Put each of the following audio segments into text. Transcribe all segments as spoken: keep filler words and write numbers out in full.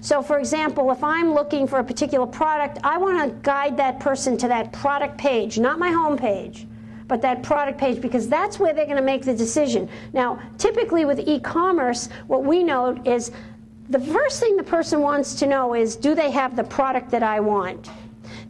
So for example, if I'm looking for a particular product, I want to guide that person to that product page, not my home page, but that product page, because that's where they're going to make the decision. Now, typically with e-commerce, what we know is the first thing the person wants to know is, do they have the product that I want?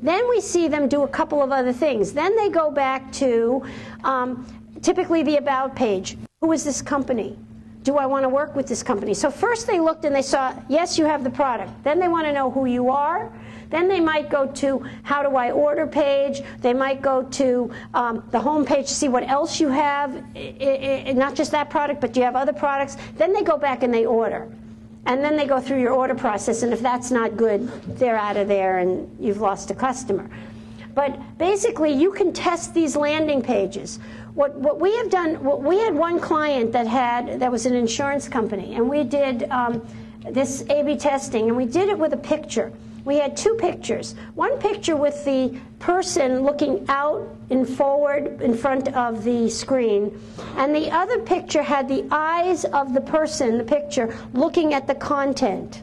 Then we see them do a couple of other things. Then they go back to um, typically the About page. Who is this company? Do I want to work with this company? So first they looked and they saw, yes, you have the product. Then they want to know who you are. Then they might go to how do I order page. They might go to um, the home page to see what else you have, it, it, not just that product, but do you have other products. Then they go back and they order. And then they go through your order process, and if that's not good, they're out of there and you've lost a customer. But basically, you can test these landing pages. What, what we have done, what, we had one client that had, that was an insurance company, and we did um, this A B testing, and we did it with a picture. We had two pictures. One picture with the person looking out and forward in front of the screen, and the other picture had the eyes of the person, the picture, looking at the content.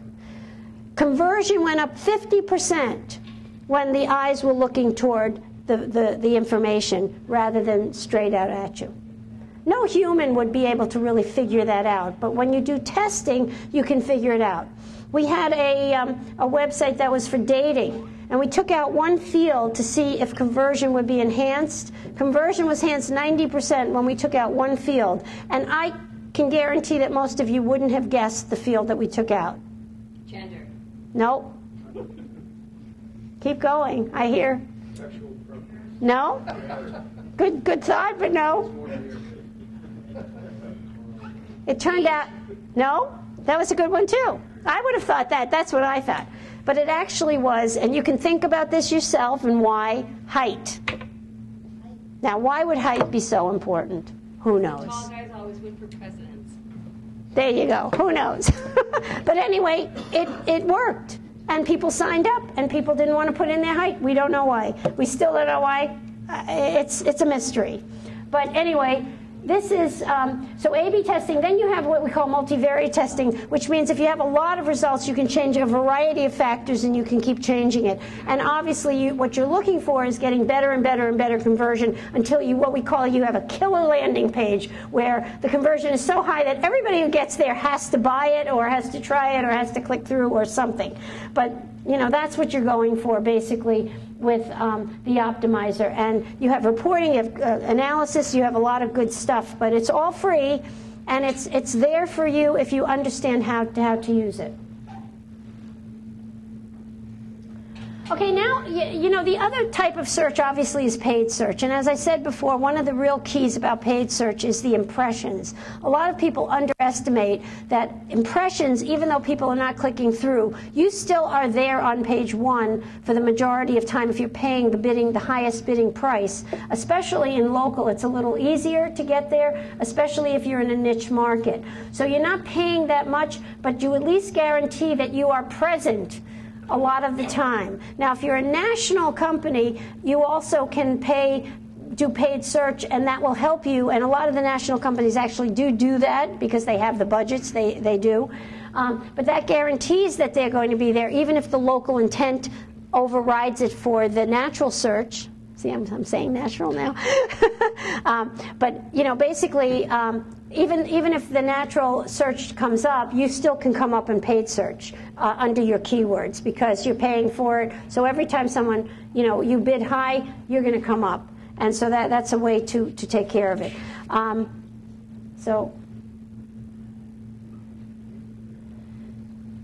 Conversion went up fifty percent when the eyes were looking toward the, the, the information rather than straight out at you. No human would be able to really figure that out, but when you do testing, you can figure it out. We had a, um, a website that was for dating, and we took out one field to see if conversion would be enhanced. Conversion was enhanced ninety percent when we took out one field, and I can guarantee that most of you wouldn't have guessed the field that we took out. Gender. Nope. Keep going, I hear. Sexual preference. No? Good, good thought, but no. It turned out, no? That was a good one, too. I would have thought that. That's what I thought. But it actually was, and you can think about this yourself, and why height. Now, why would height be so important? Who knows? Tall guys always win for presidents. There you go. Who knows? But anyway, it, it worked. And people signed up, and people didn't want to put in their height. We don't know why. We still don't know why. It's, it's a mystery. But anyway, this is, um, so A B testing. Then you have what we call multivariate testing, which means if you have a lot of results, you can change a variety of factors, and you can keep changing it. And obviously, you, what you're looking for is getting better and better and better conversion until you, what we call, you have a killer landing page, where the conversion is so high that everybody who gets there has to buy it, or has to try it, or has to click through, or something. But you know, that's what you're going for, basically, with um, the optimizer. And you have reporting, you have uh, analysis, you have a lot of good stuff. But it's all free, and it's, it's there for you if you understand how to, how to use it. Okay, now, you, you know, the other type of search, obviously, is paid search. And as I said before, one of the real keys about paid search is the impressions. A lot of people underestimate that impressions, even though people are not clicking through, you still are there on page one for the majority of time if you're paying the bidding, the highest bidding price. Especially in local, it's a little easier to get there, especially if you're in a niche market. So you're not paying that much, but you at least guarantee that you are present a lot of the time. Now, if you're a national company, you also can pay, do paid search, and that will help you. And a lot of the national companies actually do do that because they have the budgets, they, they do. Um, but that guarantees that they're going to be there, even if the local intent overrides it for the natural search. See, I'm, I'm saying natural now. um, but, you know, basically, um, even, even if the natural search comes up, you still can come up in paid search uh, under your keywords because you're paying for it. So every time someone, you know, you bid high, you're going to come up. And so that, that's a way to, to take care of it. Um, so.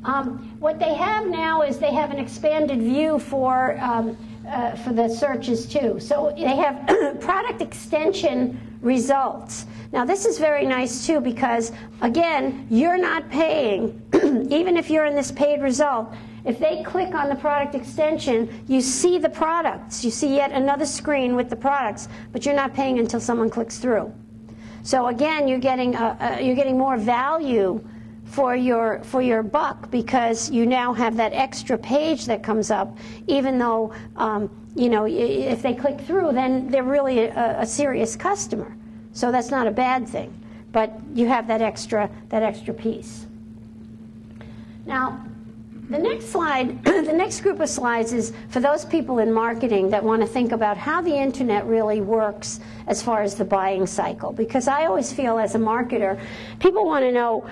Um, what they have now is they have an expanded view for um, Uh, for the searches too. So they have product extension results. Now this is very nice too because, again, you're not paying. Even if you're in this paid result, if they click on the product extension, you see the products. You see yet another screen with the products, but you're not paying until someone clicks through. So again, you're getting, uh, uh, you're getting more value for your, for your buck because you now have that extra page that comes up, even though, um, you know, if they click through, then they're really a, a serious customer. So that's not a bad thing, but you have that extra, that extra piece. Now, The next slide, the next group of slides is for those people in marketing that want to think about how the internet really works as far as the buying cycle. Because I always feel as a marketer, people want to know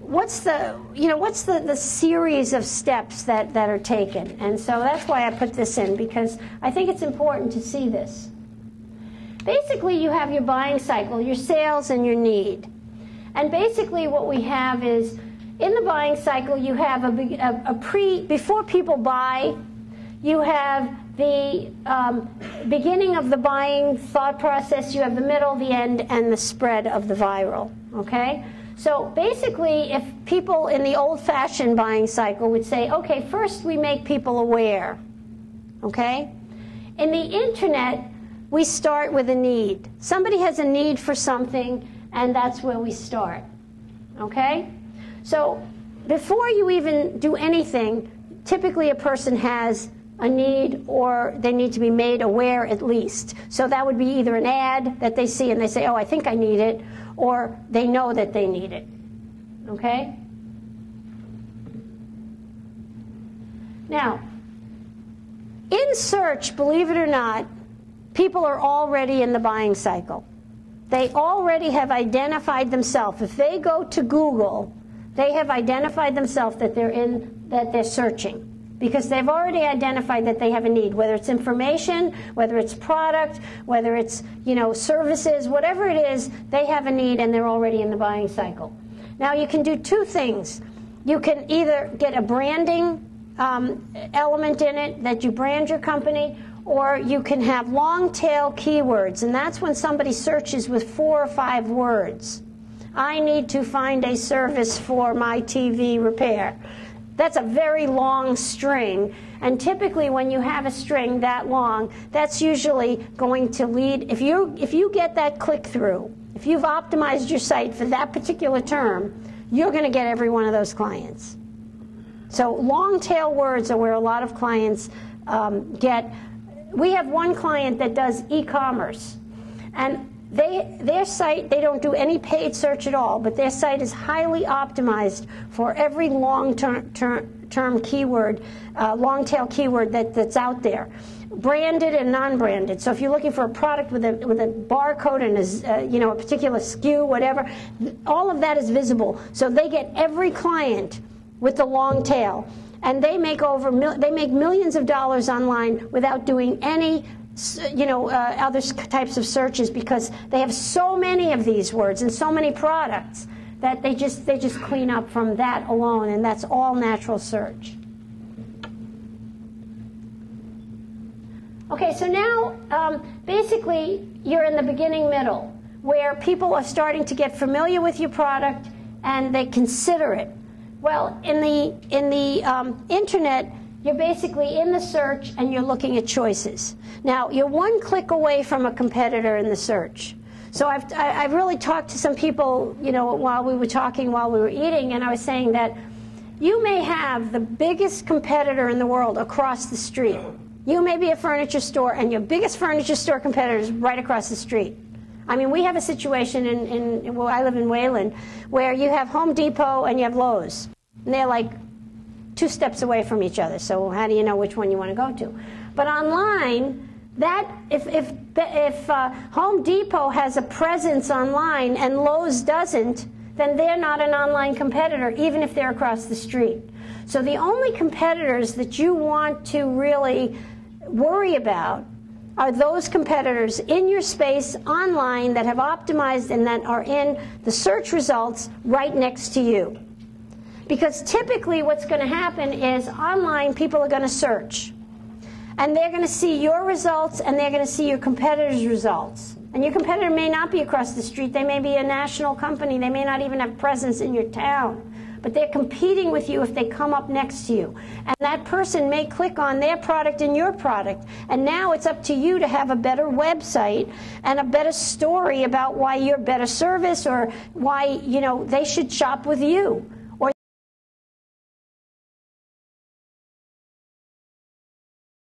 what's the, you know, what's the, the series of steps that, that are taken. And so that's why I put this in, because I think it's important to see this. Basically, you have your buying cycle, your sales, and your need. And basically what we have is, in the buying cycle, you have a, a, a pre, before people buy, you have the um, beginning of the buying thought process, you have the middle, the end, and the spread of the viral, okay? So basically, if people in the old-fashioned buying cycle would say, okay, first we make people aware, okay? In the internet, we start with a need. Somebody has a need for something, and that's where we start, okay? So before you even do anything, typically a person has a need, or they need to be made aware at least. So that would be either an ad that they see and they say, oh, I think I need it, or they know that they need it, okay? Now, in search, believe it or not, people are already in the buying cycle. They already have identified themselves. If they go to Google, they have identified themselves that they're in, that they're searching, because they've already identified that they have a need, whether it's information, whether it's product, whether it's, you know, services, whatever it is, they have a need and they're already in the buying cycle. Now you can do two things. You can either get a branding um, element in it, that you brand your company, or you can have long tail keywords, and that's when somebody searches with four or five words. I need to find a service for my T V repair. That's a very long string, and typically when you have a string that long, that's usually going to lead, if you, if you get that click-through, if you've optimized your site for that particular term, you're going to get every one of those clients. So long-tail words are where a lot of clients um, get. We have one client that does e-commerce, and They, their site, they don't do any paid search at all, but their site is highly optimized for every long-term term, term keyword, uh, long-tail keyword that, that's out there, branded and non-branded. So if you're looking for a product with a, with a barcode and a, uh, you know, a particular S K U, whatever, all of that is visible. So they get every client with the long tail, and they make over mil they make millions of dollars online without doing any, you know, uh, other types of searches, because they have so many of these words and so many products that they just they just clean up from that alone, and that's all natural search. Okay, so now um, basically you're in the beginning middle, where people are starting to get familiar with your product and they consider it. Well, in the in the um, internet, you're basically in the search and you're looking at choices. Now, you're one click away from a competitor in the search. So I've, I, I've really talked to some people, you know, while we were talking, while we were eating, and I was saying that you may have the biggest competitor in the world across the street. You may be a furniture store, and your biggest furniture store competitor is right across the street. I mean, we have a situation in, in well, I live in Wayland, where you have Home Depot and you have Lowe's, and they're like two steps away from each other, so how do you know which one you want to go to? But online, that if, if, if uh, Home Depot has a presence online and Lowe's doesn't, then they're not an online competitor, even if they're across the street. So the only competitors that you want to really worry about are those competitors in your space online that have optimized and that are in the search results right next to you. Because typically what's going to happen is online people are going to search, and they're going to see your results and they're going to see your competitor's results. And your competitor may not be across the street, they may be a national company, they may not even have presence in your town. But they're competing with you if they come up next to you. And that person may click on their product and your product. And now it's up to you to have a better website and a better story about why you're better service, or why, you know, they should shop with you.